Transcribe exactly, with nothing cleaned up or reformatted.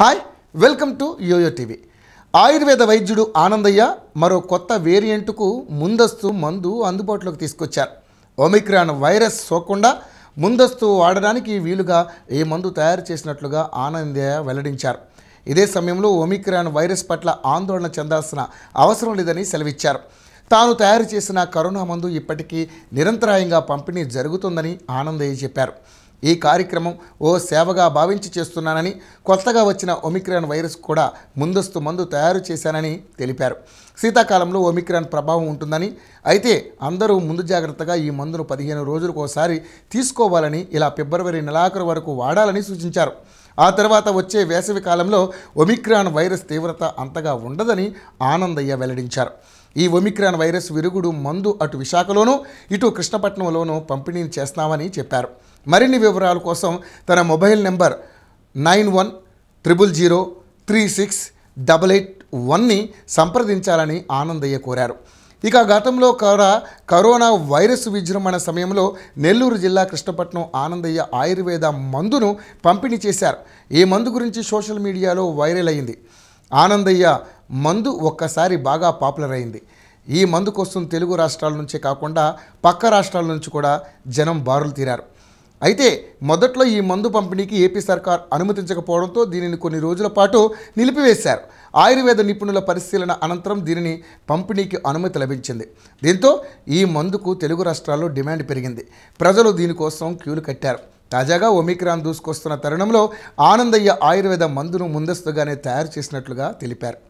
Hi welcome to yo-yo TV Ayurveda వైద్యుడు ఆనందయ్య మరో కొత్త వేరియంట్కు ముందస్తు మందు అందుబాటులోకి తీసుకొచ్చారు. ఒమిక్రాన్ వైరస్ సోకకుండా ముందస్తు వాడడానికి వీలుగా ఈ మందు తయారు చేసినట్లుగా ఆనందయ్య వెల్లడించారు. ఇదే సమయంలో ఒమిక్రాన్ వైరస్ పట్ల ఆందోళన చెందాల్సిన అవసరం లేదని సెలవిచ్చారు. తాను తయారు చేసిన కరోనా మందు ఇప్పటికీ నిరంతరాయంగా పంపిణీ జరుగుతుందని ఆనందయ్య చెప్పారు. ఈ కార్యక్రమం ఓ సేవగా భావించి చేస్తున్నానని, కొత్తగా వచ్చిన ఒమిక్రాన్ వైరస్ కూడా ముందస్తు మందు తయారు చేశానని తెలిపారు. శీతాకాలంలో ఒమిక్రాన్ ప్రభావం ఉంటుందని, అయితే అందరూ ముందు జాగ్రత్తగా ఈ మందును పదిహేను రోజులకు ఒకసారి తీసుకోవాలని, ఇలా ఫిబ్రవరి నెలాఖరు వరకు వాడాలని సూచించారు. ఆ తర్వాత వచ్చే వేసవి కాలంలో ఒమిక్రాన్ వైరస్ తీవ్రత అంతగా ఉండదని ఆనందయ్య వెల్లడించారు. ఈ ఒమిక్రాన్ వైరస్ విరుగుడు మందు అటు విశాఖలోనూ, ఇటు కృష్ణపట్నంలోనూ పంపిణీ చేస్తామని చెప్పారు. మరిన్ని వివరాల కోసం తన mobile number nine one triple zero three six double eight వన్ని సంప్రదించాలని ఆనందయ్య కోరారు. ఇక గతంలో కూడా కరోనా వైరస్ విజృంభణ సమయంలో నెల్లూరు జిల్లా కృష్ణపట్నం ఆనందయ్య ఆయుర్వేద మందును పంపిణీ చేశారు. ఈ మందు గురించి సోషల్ మీడియాలో వైరల్ అయింది. ఆనందయ్య మందు ఒక్కసారి బాగా పాపులర్ అయింది. ఈ మందు కోసం తెలుగు రాష్ట్రాల నుంచే కాకుండా పక్క రాష్ట్రాల నుంచి కూడా జనం బారులు తీరారు. అయితే మొదట్లో ఈ మందు పంపిణీకి ఏపీ సర్కార్ అనుమతించకపోవడంతో దీనిని కొన్ని రోజుల పాటు నిలిపివేశారు. ఆయుర్వేద నిపుణుల పరిశీలన అనంతరం దీనిని పంపిణీకి అనుమతి లభించింది. దీంతో ఈ మందుకు తెలుగు రాష్ట్రాల్లో డిమాండ్ పెరిగింది. ప్రజలు దీనికోసం క్యూలు కట్టారు. తాజాగా ఒమిక్రాన్ దూసుకొస్తున్న తరుణంలో ఆనందయ్య ఆయుర్వేద మందును ముందస్తుగానే తయారు చేసినట్లుగా తెలిపారు.